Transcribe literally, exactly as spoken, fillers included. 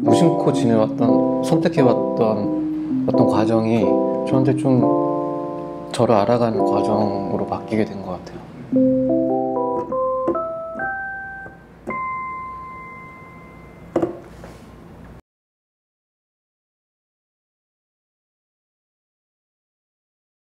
무심코 지내왔던, 선택해왔던 어떤 과정이 저한테 좀 저를 알아가는 과정으로 바뀌게 된 것 같아요.